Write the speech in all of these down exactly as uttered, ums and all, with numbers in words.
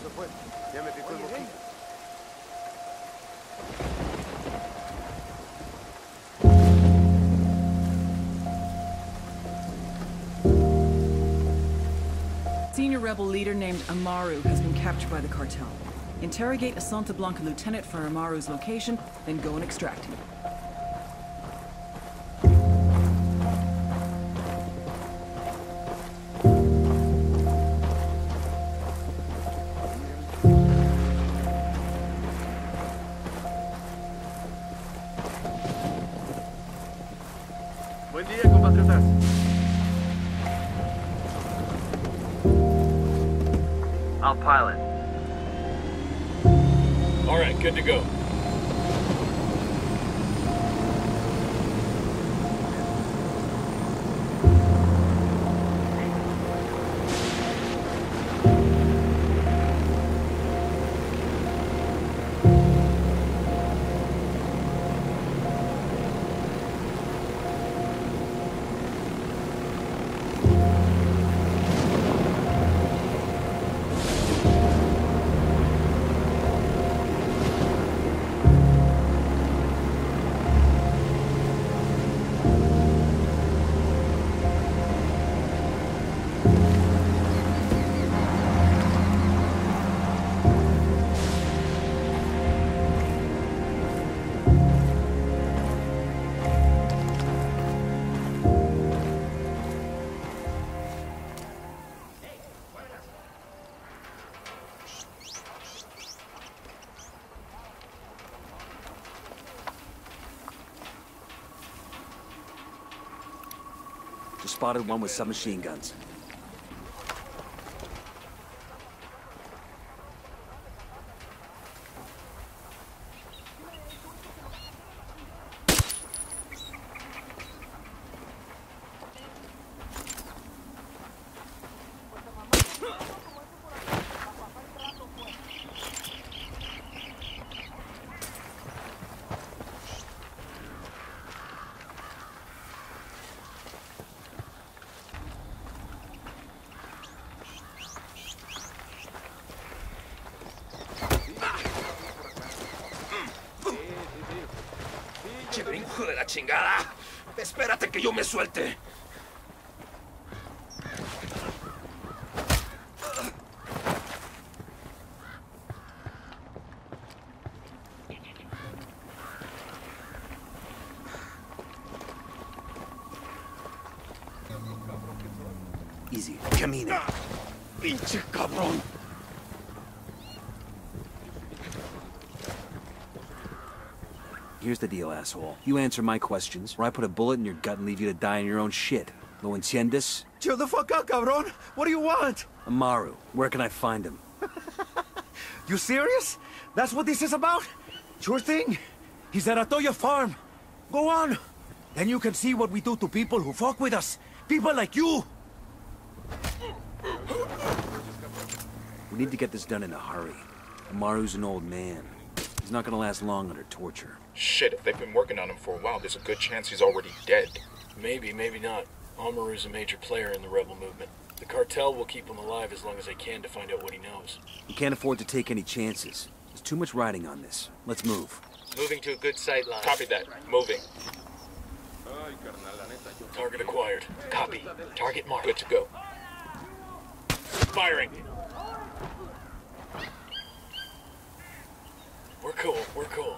eso fue. Ya me picó el boquillo. Senior rebel leader named Amaru has been captured by the cartel. Interrogate a Santa Blanca lieutenant for Amaru's location, then go and extract him. Good to go. Spotted one with submachine guns. ¡Hijo de la chingada! ¡Espérate que yo me suelte! Easy, camina. ¡Pinche cabrón! Here's the deal, asshole. You answer my questions, or I put a bullet in your gut and leave you to die in your own shit. ¿Lo entiendes? Chill the fuck out, cabrón! What do you want? Amaru. Where can I find him? You serious? That's what this is about? Sure thing. He's at Atoya farm. Go on. Then you can see what we do to people who fuck with us. People like you! We need to get this done in a hurry. Amaru's an old man. He's not gonna last long under torture. Shit, if they've been working on him for a while, there's a good chance he's already dead. Maybe, maybe not. Amaru's a major player in the rebel movement. The cartel will keep him alive as long as they can to find out what he knows. We can't afford to take any chances. There's too much riding on this. Let's move. Moving to a good sight line. Copy that. Moving. Target acquired. Copy. Target marked. Good to go. Firing. We're cool, we're cool.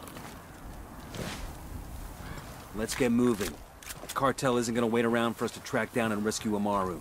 Let's get moving. The cartel isn't gonna wait around for us to track down and rescue Amaru.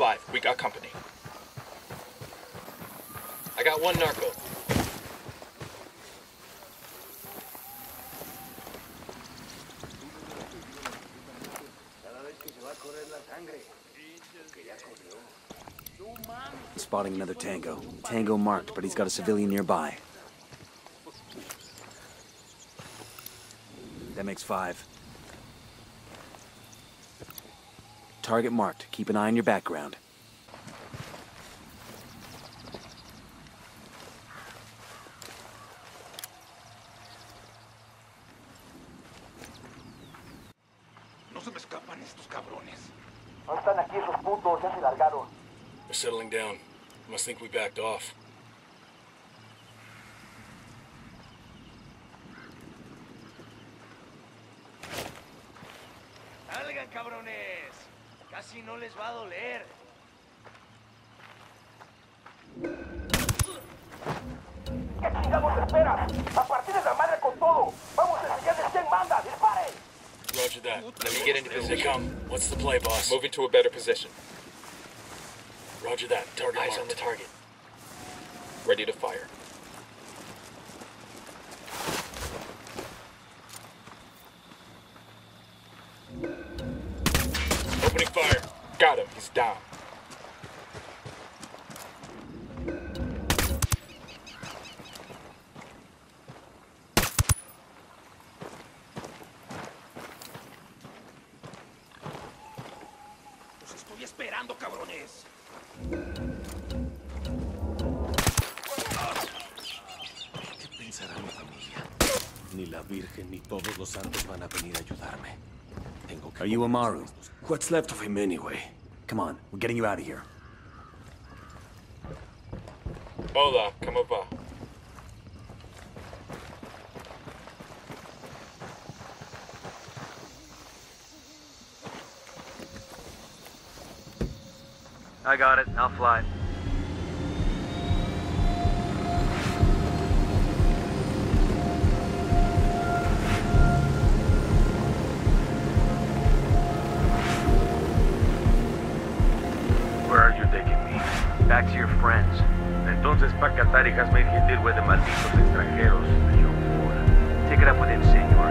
alive. We got company. I got one narco. Spotting another tango. Tango marked, but he's got a civilian nearby. That makes five. Target marked. Keep an eye on your background. No se me escapan estos cabrones. No están aquí esos putos, ya se largaron. They're settling down. Must think we backed off. Salgan, cabrones. Casi no les va a doler. ¿Qué chingados esperas? A partir de la madre con todo. Vamos a enseñarles quién manda. Disparen. Roger that. Let me get into position. Come. What's the play, boss? Move into a better position. Roger that. Target eyes on the target. Ready to fire. Opening fire. Got him. He's down. Los estoy esperando, cabrones. ¿Qué pensará mi familia? Ni la Virgen ni todos los santos van a venir a ayudarme. Tengo que... Are you Amaru? What's left of him anyway? Come on, we're getting you out of here. Hola, come over. I got it. I'll fly. Where are you taking me? Back to your friends. Entonces Pacatari has made his deal with the malditos extranjeros, the young fool. Take it up with him, senor.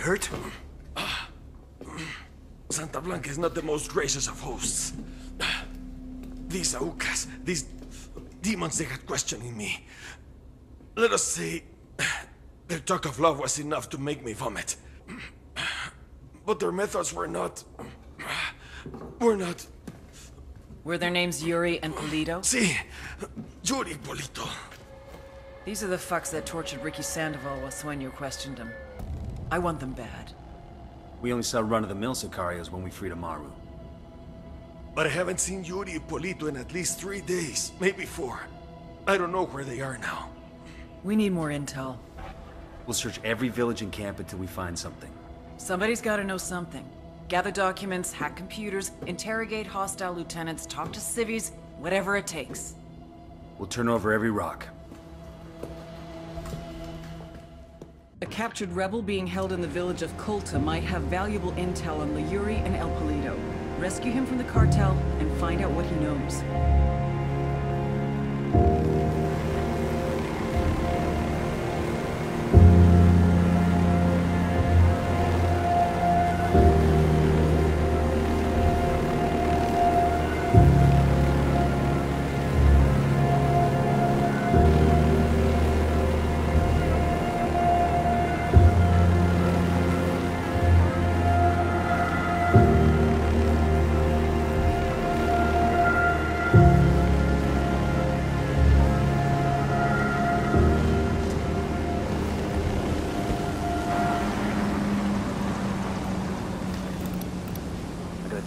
Hurt? Santa Blanca is not the most gracious of hosts. These aucas, these demons, they had questioning me. Let us say, their talk of love was enough to make me vomit. But their methods were not... were not... Were their names Yuri and Polito? Si, Yuri, Polito. These are the fucks that tortured Ricky Sandoval while Sueño questioned him. I want them bad. We only saw run-of-the-mill Sicarios when we freed Amaru. But I haven't seen Yuri and Polito in at least three days, maybe four. I don't know where they are now. We need more intel. We'll search every village and camp until we find something. Somebody's gotta know something. Gather documents, hack computers, interrogate hostile lieutenants, talk to civvies, whatever it takes. We'll turn over every rock. A captured rebel being held in the village of Colta might have valuable intel on Yuri and El Polito. Rescue him from the cartel and find out what he knows.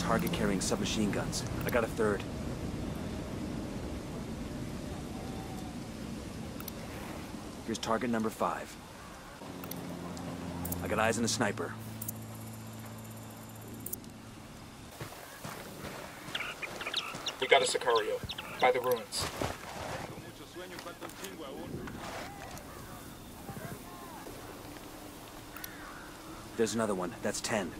target carrying submachine guns. I got a third. Here's target number five. I got eyes on a sniper. We got a Sicario. By the ruins. There's another one. That's ten.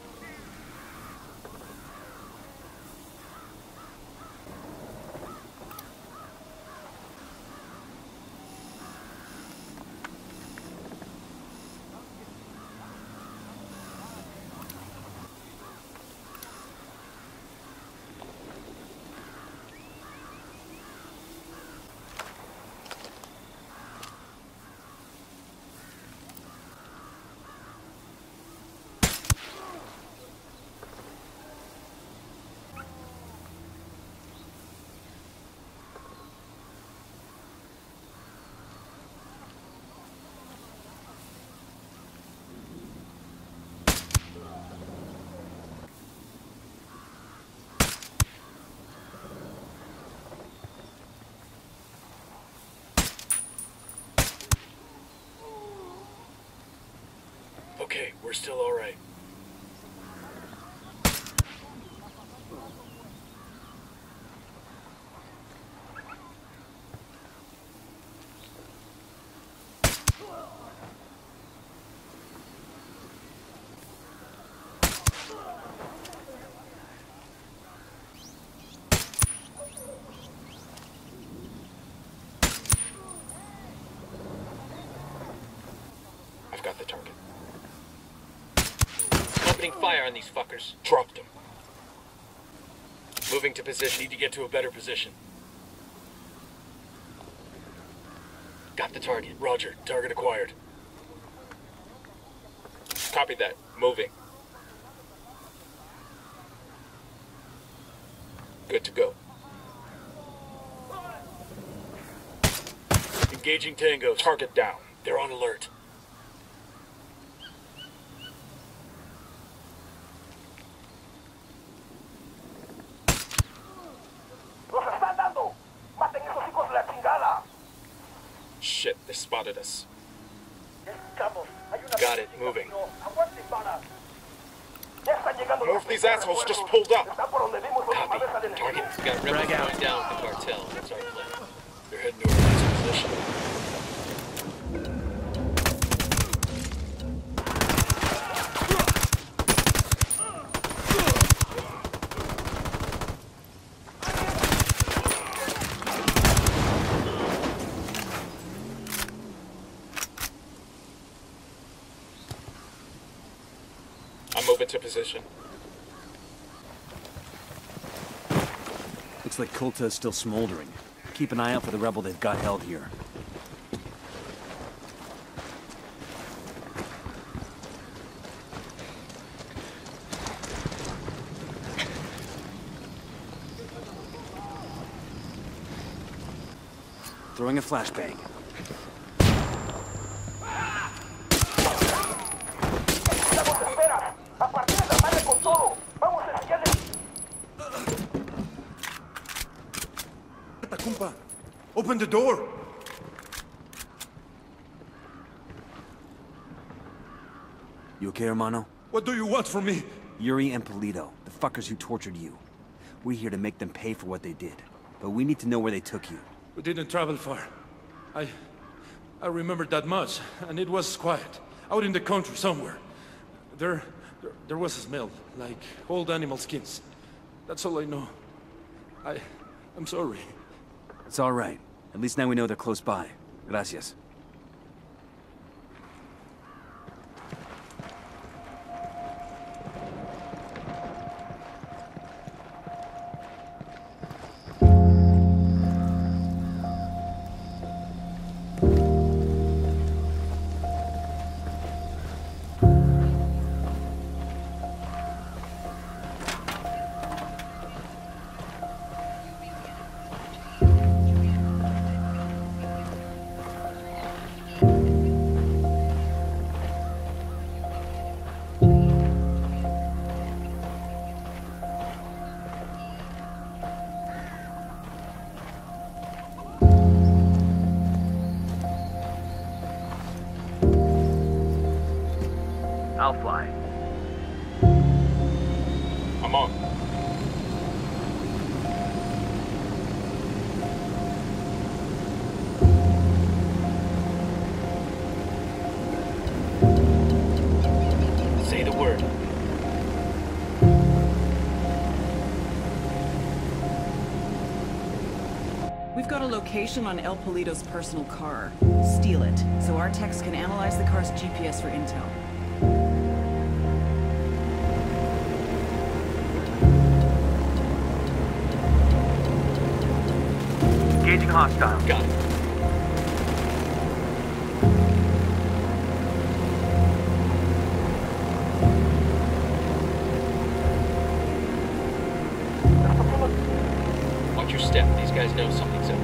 Okay, we're still all right. I've got the target. Fire on these fuckers. Dropped them. Moving to position. Need to get to a better position. Got the target. Roger. Target acquired. Copy that. Moving. Good to go. Engaging Tango. Target down. They're on alert. Spotted us. Got it. Moving. Move, these assholes just pulled up. Copy. Target. We got rebels going down with the cartel. That's our plan. They're heading to our last position. To position. Looks like Colta is still smoldering. Keep an eye out for the rebel they've got held here. Throwing a flashbang. Open the door! You okay, hermano? What do you want from me? Yuri and Polito, the fuckers who tortured you. We're here to make them pay for what they did. But we need to know where they took you. We didn't travel far. I... I remembered that much, and it was quiet. Out in the country somewhere. There... There, there was a smell, like old animal skins. That's all I know. I... I'm sorry. It's all right. At least now we know they're close by. Gracias. I'll fly. I'm on. Say the word. We've got a location on El Polito's personal car. Steal it, so our techs can analyze the car's G P S for intel. Engaging hostile. Got it. Watch your step. These guys know something's up.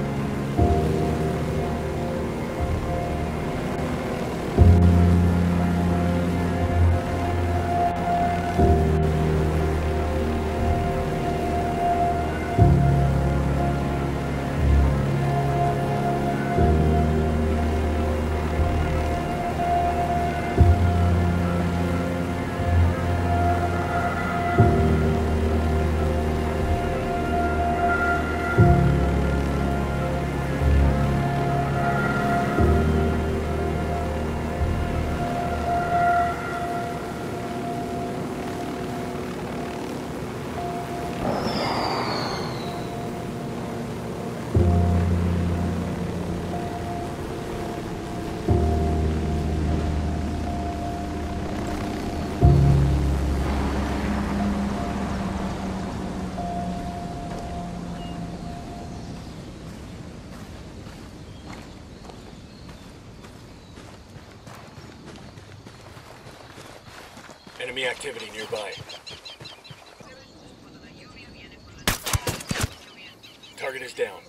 Enemy activity nearby. Target is down.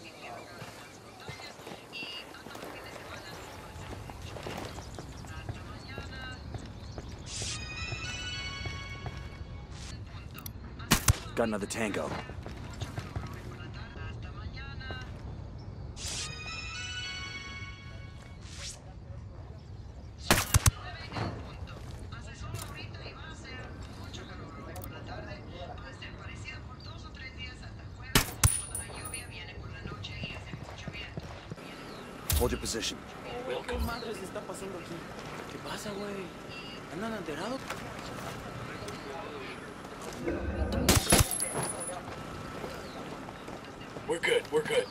Got another tango. Hold your position. Welcome. We're good, we're good.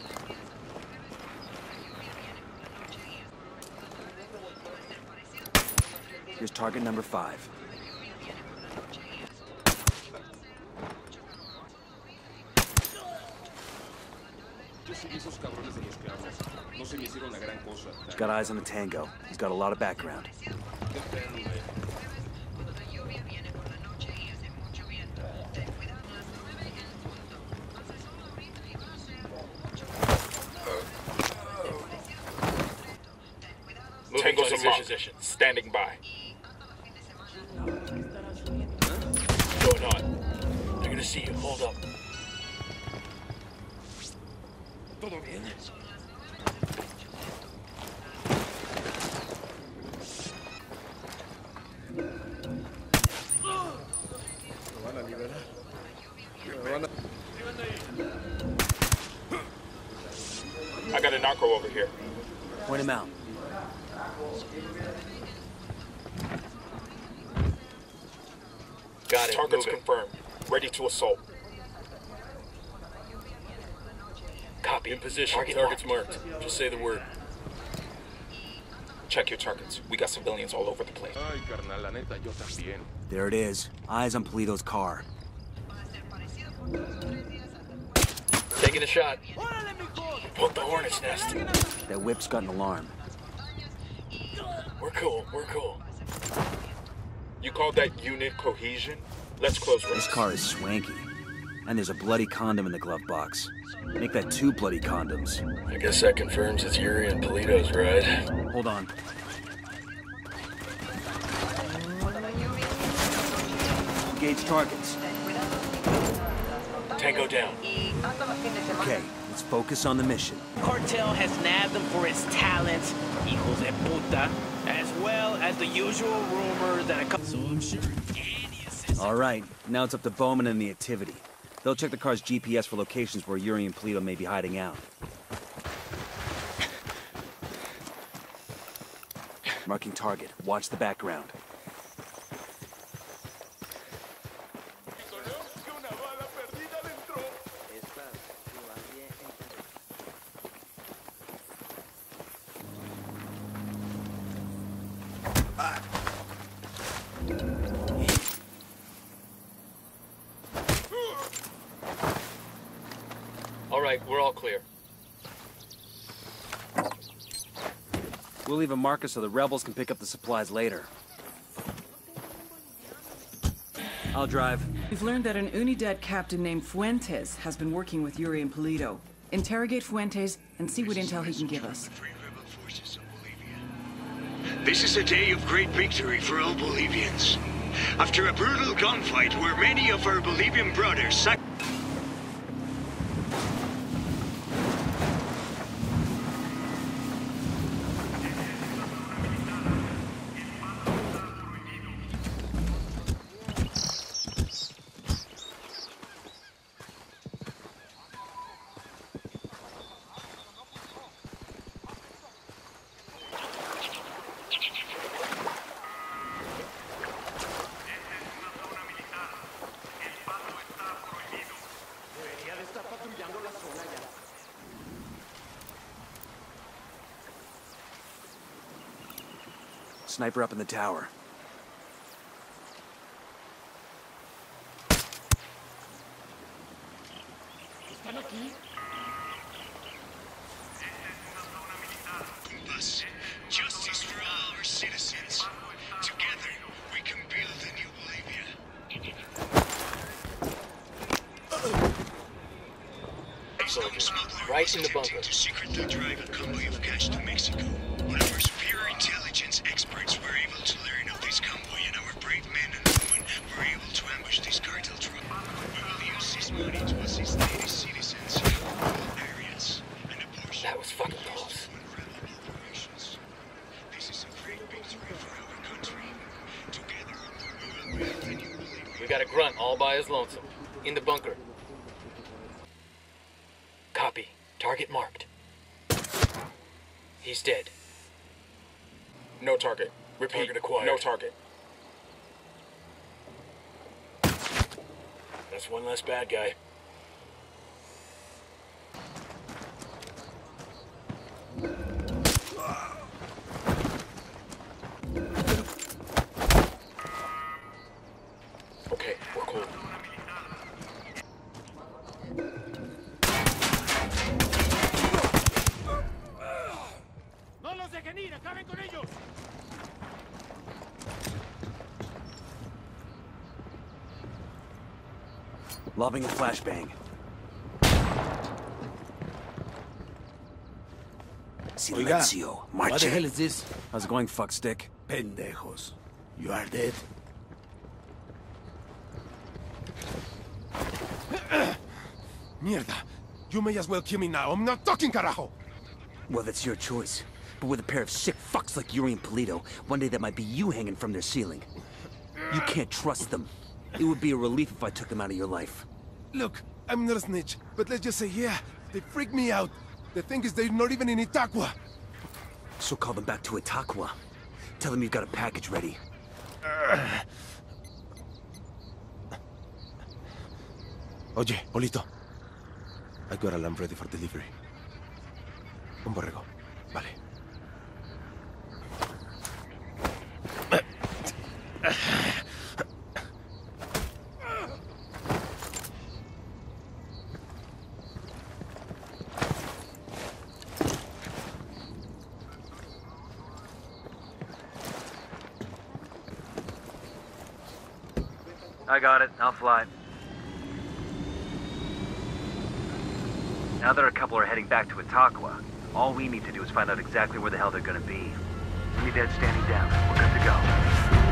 Here's target number five. He's got eyes on the tango. He's got a lot of background. Tango's in position. Standing by. What's going on? They're gonna see you. Hold up. Todo bien. I got a narco over here. Point him out. Got it. Target's confirmed. Ready to assault. Copy. In position. Target target's marked. Just say the word. Check your targets. We got civilians all over the place. There it is. Eyes on Polito's car. Taking a shot. Poke the hornet's nest. That whip's got an alarm. We're cool. We're cool. You call that unit cohesion? Let's close ranks. This car is swanky. And there's a bloody condom in the glove box. Make that two bloody condoms. I guess that confirms it's Yuri and Polito's ride. Hold on. Engage targets. Tango down. Okay, let's focus on the mission. Cartel has nabbed them for his talents, hijos de puta. as well as the usual rumor that it comes. So I'm sure any All right, now it's up to Bowman and the activity. They'll check the car's G P S for locations where Yuri and Polito may be hiding out. Marking target. Watch the background. All right, we're all clear. We'll leave a marker so the rebels can pick up the supplies later. I'll drive. We've learned that an Unidad captain named Fuentes has been working with Yuri and Polito. Interrogate Fuentes and see what intel he can give us. This is a day of great victory for all Bolivians. After a brutal gunfight where many of our Bolivian brothers sacrificed. Sniper up in the tower. Justice for all our citizens. Together, we can build a new Bolivia. Soldiers, right in the bunker. To secretly drive a convoy of cash to Mexico. One of our superior intelligence experts were able to learn of this convoy, and our brave men and women were able to ambush this cartel truck. We will use this money to assist native citizens in all areas, and a portion that was fucking close. This is a great victory for our country. Together, we will build a new Bolivia. We got a grunt all by his lonesome. In the bunker. Copy. Target marked. He's dead. No target. Repeat. Target acquired. No target. That's one less bad guy. Okay, we're cool. No los dejen ir, acaben con ellos. Lobbing a flashbang. Silencio, marche. What the hell is this? How's it going, fuckstick? Pendejos. You are dead. Mierda. You may as well kill me now. I'm not talking, carajo. Well, that's your choice. But with a pair of sick fucks like Yuri and Polito, one day that might be you hanging from their ceiling. You can't trust them. It would be a relief if I took them out of your life. Look, I'm not a snitch, but let's just say, yeah, they freaked me out. The thing is, they're not even in Itacuá. So call them back to Itacuá. Tell them you've got a package ready. Uh. Oye, Polito. I got a lamb ready for delivery. Un borrego. Vale. I got it. I'll fly. Now that our couple are heading back to Itacuá, all we need to do is find out exactly where the hell they're gonna be. We're dead standing down. We're good to go.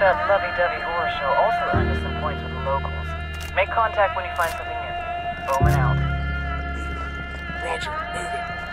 out that lovey-dovey horror show also earned us some points with the locals. Make contact when you find something new. Bowman out. Roger, move it.